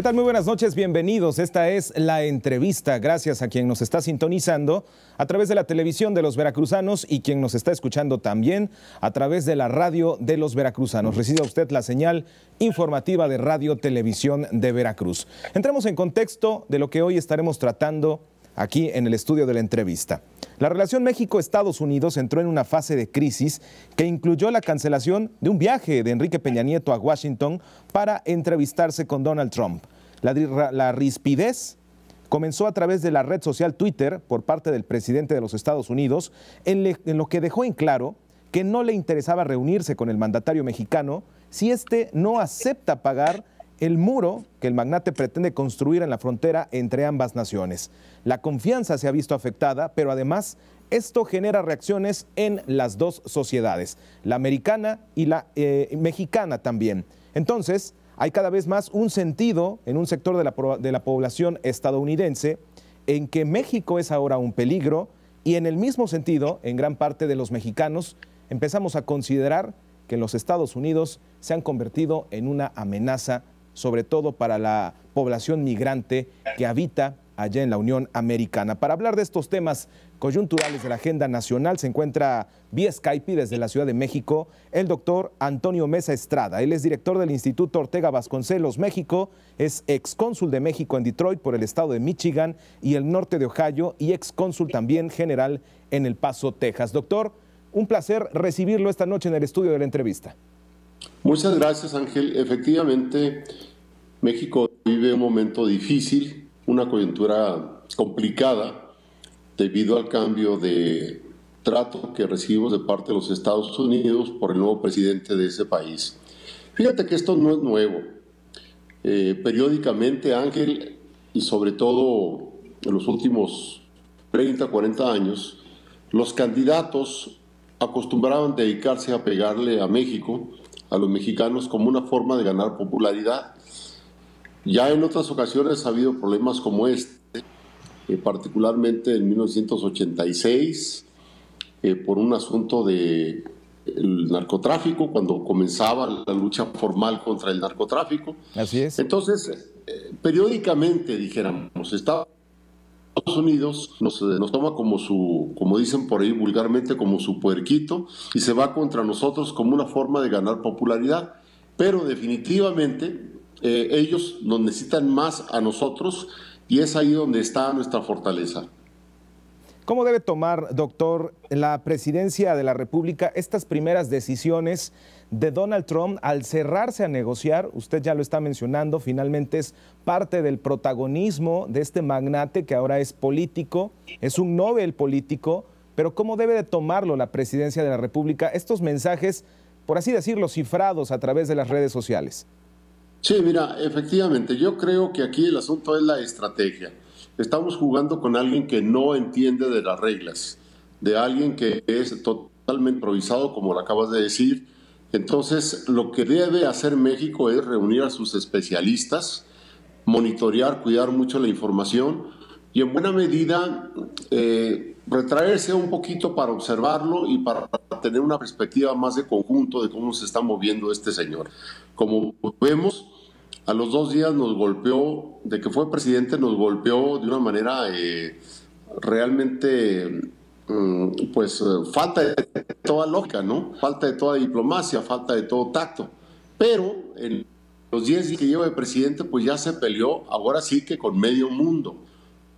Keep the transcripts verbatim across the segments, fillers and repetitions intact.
¿Qué tal? Muy buenas noches, bienvenidos. Esta es La Entrevista, gracias a quien nos está sintonizando a través de la televisión de los veracruzanos y quien nos está escuchando también a través de la radio de los veracruzanos. Reciba usted la señal informativa de Radio Televisión de Veracruz. Entremos en contexto de lo que hoy estaremos tratando aquí en el estudio de La Entrevista. La relación México-Estados Unidos entró en una fase de crisis que incluyó la cancelación de un viaje de Enrique Peña Nieto a Washington para entrevistarse con Donald Trump. La, la rispidez comenzó a través de la red social Twitter por parte del presidente de los Estados Unidos, en, le, en lo que dejó en claro que no le interesaba reunirse con el mandatario mexicano si éste no acepta pagar el muro que el magnate pretende construir en la frontera entre ambas naciones. La confianza se ha visto afectada, pero además esto genera reacciones en las dos sociedades, la americana y la eh, mexicana también. Entonces, hay cada vez más un sentido en un sector de la, de la población estadounidense en que México es ahora un peligro y en el mismo sentido, en gran parte de los mexicanos, empezamos a considerar que los Estados Unidos se han convertido en una amenaza, sobre todo para la población migrante que habita allá en la Unión Americana. Para hablar de estos temas coyunturales de la agenda nacional, se encuentra vía Skype desde la Ciudad de México el doctor Antonio Meza Estrada. Él es director del Instituto Ortega Vasconcelos México, es excónsul de México en Detroit por el estado de Michigan y el norte de Ohio y excónsul también general en El Paso, Texas. Doctor, un placer recibirlo esta noche en el estudio de La Entrevista. Muchas gracias, Ángel. Efectivamente, México vive un momento difícil, una coyuntura complicada debido al cambio de trato que recibimos de parte de los Estados Unidos por el nuevo presidente de ese país. Fíjate que esto no es nuevo. Eh, periódicamente, Ángel, y sobre todo en los últimos treinta, cuarenta años, los candidatos acostumbraban dedicarse a pegarle a México, a los mexicanos, como una forma de ganar popularidad. Ya en otras ocasiones ha habido problemas como este, eh, particularmente en mil novecientos ochenta y seis, eh, por un asunto de el narcotráfico, cuando comenzaba la lucha formal contra el narcotráfico. Así es. Entonces, eh, periódicamente, dijéramos, Estados Unidos nos, nos toma como su, como dicen por ahí vulgarmente, como su puerquito, y se va contra nosotros como una forma de ganar popularidad. Pero definitivamente eh, ellos nos necesitan más a nosotros y es ahí donde está nuestra fortaleza. ¿Cómo debe tomar, doctor, la presidencia de la República estas primeras decisiones de Donald Trump al cerrarse a negociar? Usted ya lo está mencionando, finalmente es parte del protagonismo de este magnate que ahora es político, es un Nobel político, pero ¿cómo debe de tomarlo la presidencia de la República estos mensajes, por así decirlo, cifrados a través de las redes sociales? Sí, mira, efectivamente, yo creo que aquí el asunto es la estrategia. Estamos jugando con alguien que no entiende de las reglas, de alguien que es totalmente improvisado, como lo acabas de decir. Entonces, lo que debe hacer México es reunir a sus especialistas, monitorear, cuidar mucho la información y en buena medida eh, retraerse un poquito para observarlo y para tener una perspectiva más de conjunto de cómo se está moviendo este señor. Como vemos, a los dos días nos golpeó, de que fue presidente, nos golpeó de una manera eh, realmente, pues, falta de toda lógica, ¿no? Falta de toda diplomacia, falta de todo tacto. Pero en los diez días que lleva de presidente, pues ya se peleó, ahora sí que con medio mundo.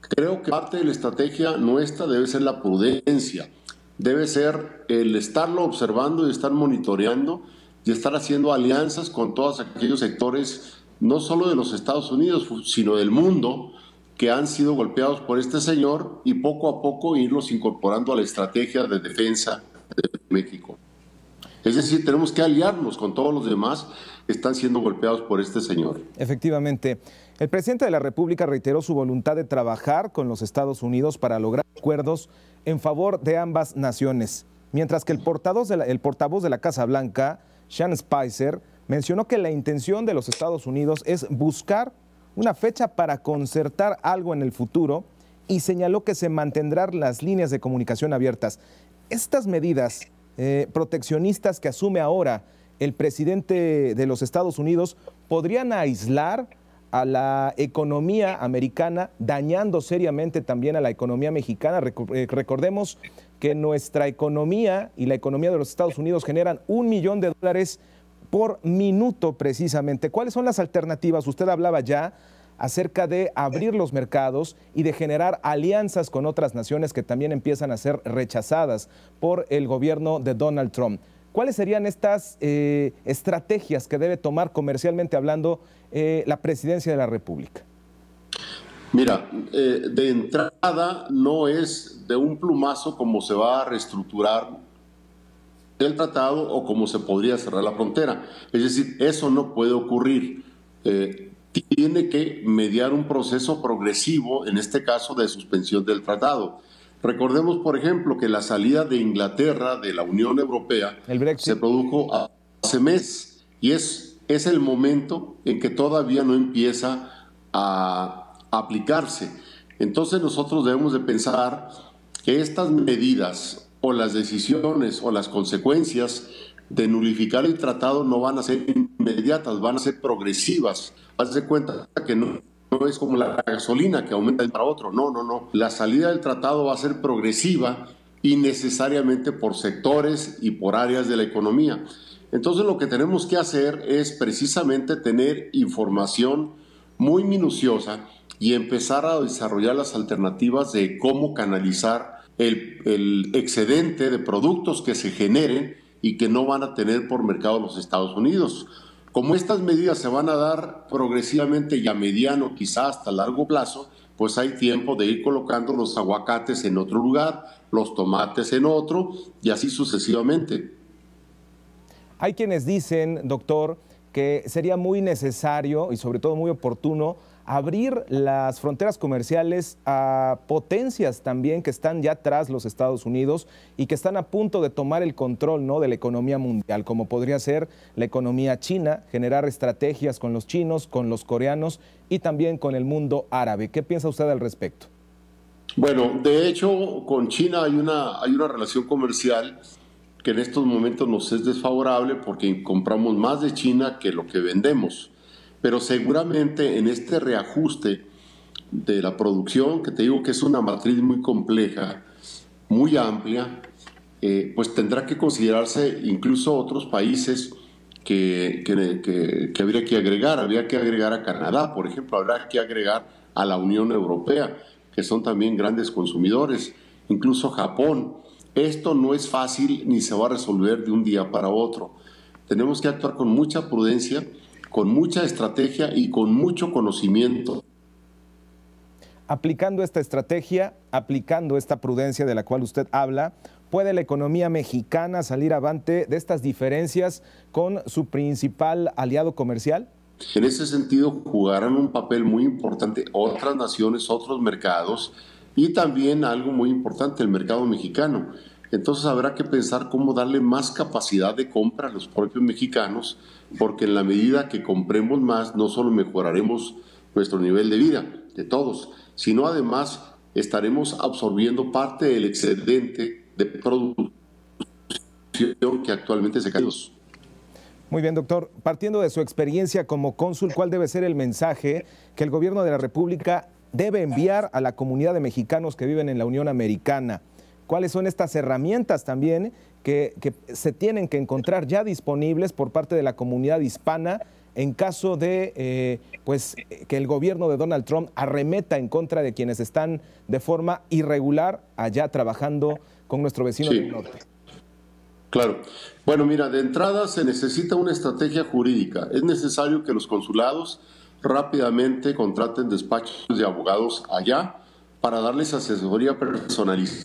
Creo que parte de la estrategia nuestra debe ser la prudencia, debe ser el estarlo observando y estar monitoreando y estar haciendo alianzas con todos aquellos sectores, no solo de los Estados Unidos, sino del mundo, que han sido golpeados por este señor y poco a poco irlos incorporando a la estrategia de defensa de México. Es decir, tenemos que aliarnos con todos los demás que están siendo golpeados por este señor. Efectivamente. El presidente de la República reiteró su voluntad de trabajar con los Estados Unidos para lograr acuerdos en favor de ambas naciones, mientras que el portavoz de la, el portavoz de la Casa Blanca, Sean Spicer, mencionó que la intención de los Estados Unidos es buscar una fecha para concertar algo en el futuro y señaló que se mantendrán las líneas de comunicación abiertas. Estas medidas eh, proteccionistas que asume ahora el presidente de los Estados Unidos podrían aislar a la economía americana, dañando seriamente también a la economía mexicana. Recordemos que nuestra economía y la economía de los Estados Unidos generan un millón de dólares por minuto precisamente. ¿Cuáles son las alternativas? Usted hablaba ya acerca de abrir los mercados y de generar alianzas con otras naciones que también empiezan a ser rechazadas por el gobierno de Donald Trump. ¿Cuáles serían estas eh, estrategias que debe tomar comercialmente hablando eh, la presidencia de la República? Mira, eh, de entrada no es de un plumazo como se va a reestructurar el tratado o cómo se podría cerrar la frontera. Es decir, eso no puede ocurrir. Eh, tiene que mediar un proceso progresivo, en este caso de suspensión del tratado. Recordemos, por ejemplo, que la salida de Inglaterra de la Unión Europea se produjo hace mes y es, es el momento en que todavía no empieza a aplicarse. Entonces nosotros debemos de pensar que estas medidas o las decisiones o las consecuencias de nulificar el tratado no van a ser inmediatas, van a ser progresivas. Hazte cuenta que no... No es como la gasolina que aumenta de un para otro. No, no, no. La salida del tratado va a ser progresiva y necesariamente por sectores y por áreas de la economía. Entonces lo que tenemos que hacer es precisamente tener información muy minuciosa y empezar a desarrollar las alternativas de cómo canalizar el, el excedente de productos que se generen y que no van a tener por mercado los Estados Unidos. Como estas medidas se van a dar progresivamente y a mediano, quizás hasta largo plazo, pues hay tiempo de ir colocando los aguacates en otro lugar, los tomates en otro y así sucesivamente. Hay quienes dicen, doctor, que sería muy necesario y sobre todo muy oportuno abrir las fronteras comerciales a potencias también que están ya tras los Estados Unidos y que están a punto de tomar el control, ¿no?, de la economía mundial, como podría ser la economía china, generar estrategias con los chinos, con los coreanos y también con el mundo árabe. ¿Qué piensa usted al respecto? Bueno, de hecho, con China hay una, hay una relación comercial que en estos momentos nos es desfavorable porque compramos más de China que lo que vendemos. Pero seguramente en este reajuste de la producción, que te digo que es una matriz muy compleja, muy amplia, eh, pues tendrá que considerarse incluso otros países que, que, que, que habría que agregar. Habría que agregar a Canadá, por ejemplo, habrá que agregar a la Unión Europea, que son también grandes consumidores, incluso Japón. Esto no es fácil ni se va a resolver de un día para otro. Tenemos que actuar con mucha prudencia, con mucha estrategia y con mucho conocimiento. Aplicando esta estrategia, aplicando esta prudencia de la cual usted habla, ¿puede la economía mexicana salir avante de estas diferencias con su principal aliado comercial? En ese sentido, jugarán un papel muy importante otras naciones, otros mercados y también algo muy importante, el mercado mexicano. Entonces habrá que pensar cómo darle más capacidad de compra a los propios mexicanos, porque en la medida que compremos más, no solo mejoraremos nuestro nivel de vida, de todos, sino además estaremos absorbiendo parte del excedente de producción que actualmente se cae. Muy bien, doctor. Partiendo de su experiencia como cónsul, ¿cuál debe ser el mensaje que el gobierno de la República debe enviar a la comunidad de mexicanos que viven en la Unión Americana? ¿Cuáles son estas herramientas también que, que se tienen que encontrar ya disponibles por parte de la comunidad hispana en caso de eh, pues, que el gobierno de Donald Trump arremeta en contra de quienes están de forma irregular allá trabajando con nuestro vecino sí. del norte? Claro. Bueno, mira, de entrada se necesita una estrategia jurídica. Es necesario que los consulados rápidamente contraten despachos de abogados allá para darles asesoría personalizada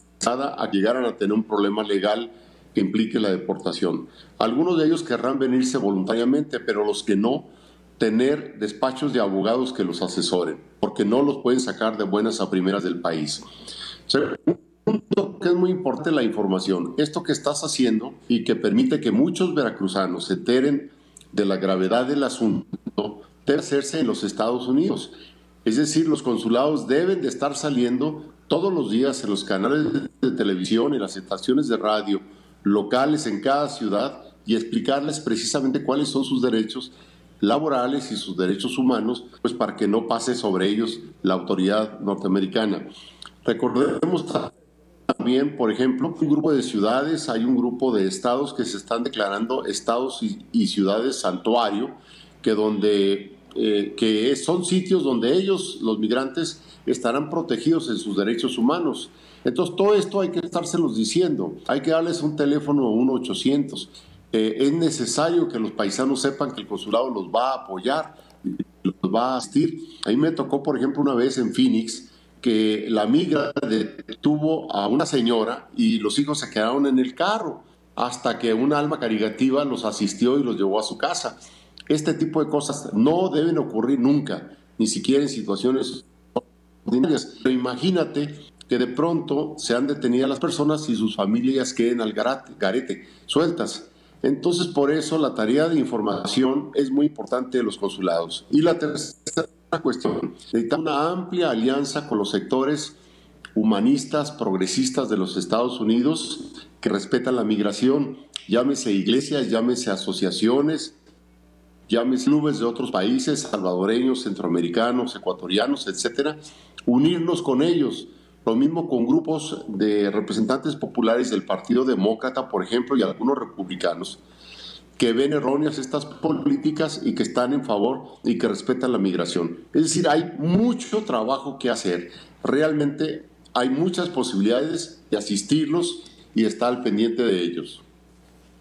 a que llegaran a tener un problema legal que implique la deportación. Algunos de ellos querrán venirse voluntariamente, pero los que no, tener despachos de abogados que los asesoren, porque no los pueden sacar de buenas a primeras del país. Segundo, que es muy importante la información. Esto que estás haciendo y que permite que muchos veracruzanos se enteren de la gravedad del asunto, debe hacerse en los Estados Unidos. Es decir, los consulados deben de estar saliendo todos los días en los canales de televisión, en las estaciones de radio, locales en cada ciudad y explicarles precisamente cuáles son sus derechos laborales y sus derechos humanos, pues para que no pase sobre ellos la autoridad norteamericana. Recordemos también, por ejemplo, un grupo de ciudades, hay un grupo de estados que se están declarando estados y, y ciudades santuario, que, donde, eh, que son sitios donde ellos, los migrantes, estarán protegidos en sus derechos humanos. Entonces, todo esto hay que estárselos diciendo, hay que darles un teléfono uno ochocientos. Eh, es necesario que los paisanos sepan que el consulado los va a apoyar, los va a asistir. A mí me tocó, por ejemplo, una vez en Phoenix, que la migra detuvo a una señora y los hijos se quedaron en el carro hasta que una alma caritativa los asistió y los llevó a su casa. Este tipo de cosas no deben ocurrir nunca, ni siquiera en situaciones ordinarias. Pero imagínate que de pronto sean detenidas las personas y sus familias queden al garete, garete sueltas. Entonces, por eso la tarea de información es muy importante de los consulados. Y la tercera cuestión, necesitamos una amplia alianza con los sectores humanistas, progresistas de los Estados Unidos que respetan la migración, llámese iglesias, llámese asociaciones, llámese clubes de otros países, salvadoreños, centroamericanos, ecuatorianos, etcétera, unirnos con ellos. Lo mismo con grupos de representantes populares del Partido Demócrata, por ejemplo, y algunos republicanos, que ven erróneas estas políticas y que están en favor y que respetan la migración. Es decir, hay mucho trabajo que hacer. Realmente hay muchas posibilidades de asistirlos y estar al pendiente de ellos.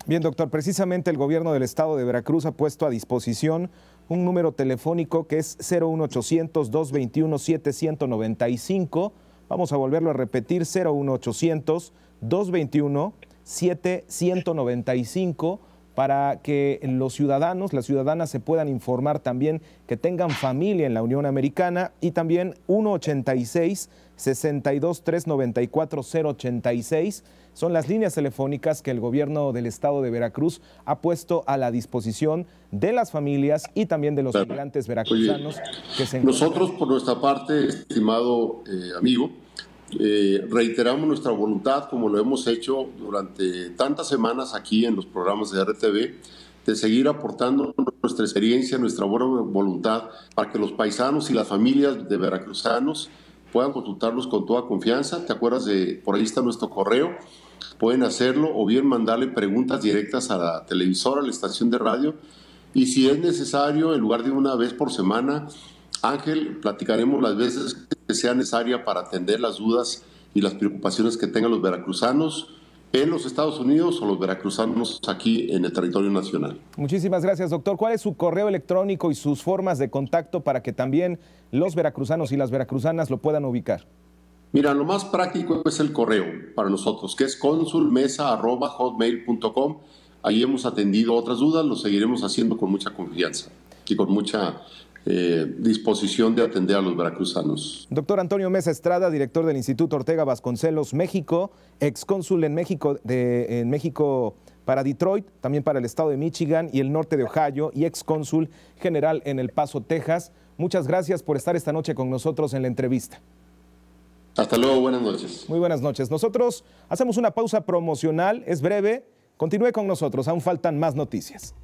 Bien, doctor, precisamente el gobierno del estado de Veracruz ha puesto a disposición un número telefónico que es cero uno ochocientos, dos veintiuno, setecientos noventa y cinco. Vamos a volverlo a repetir, cero uno ochocientos, dos veintiuno, setecientos noventa y cinco, para que los ciudadanos, las ciudadanas se puedan informar también, que tengan familia en la Unión Americana, y también uno ochenta y seis, sesenta y dos, trescientos noventa y cuatro, cero ochenta y seis. Son las líneas telefónicas que el gobierno del estado de Veracruz ha puesto a la disposición de las familias y también de los claro. migrantes veracruzanos. Oye, que se nosotros, por nuestra parte, estimado eh, amigo, eh, reiteramos nuestra voluntad, como lo hemos hecho durante tantas semanas aquí en los programas de R T V, de seguir aportando nuestra experiencia, nuestra buena voluntad, para que los paisanos y las familias de veracruzanos puedan consultarlos con toda confianza. ¿Te acuerdas de, por ahí está nuestro correo? Pueden hacerlo, o bien mandarle preguntas directas a la televisora, a la estación de radio. Y si es necesario, en lugar de una vez por semana, Ángel, platicaremos las veces que sea necesaria para atender las dudas y las preocupaciones que tengan los veracruzanos en los Estados Unidos o los veracruzanos aquí en el territorio nacional. Muchísimas gracias, doctor. ¿Cuál es su correo electrónico y sus formas de contacto para que también los veracruzanos y las veracruzanas lo puedan ubicar? Mira, lo más práctico es el correo para nosotros, que es consulmesa arroba hotmail punto com. Ahí hemos atendido otras dudas, lo seguiremos haciendo con mucha confianza y con mucha Eh, disposición de atender a los veracruzanos. Doctor Antonio Meza Estrada, director del Instituto Ortega Vasconcelos México, excónsul en México, de, en México para Detroit, también para el estado de Michigan y el norte de Ohio, y excónsul general en El Paso, Texas. Muchas gracias por estar esta noche con nosotros en la entrevista. Hasta luego, buenas noches. Muy buenas noches. Nosotros hacemos una pausa promocional, es breve. Continúe con nosotros, aún faltan más noticias.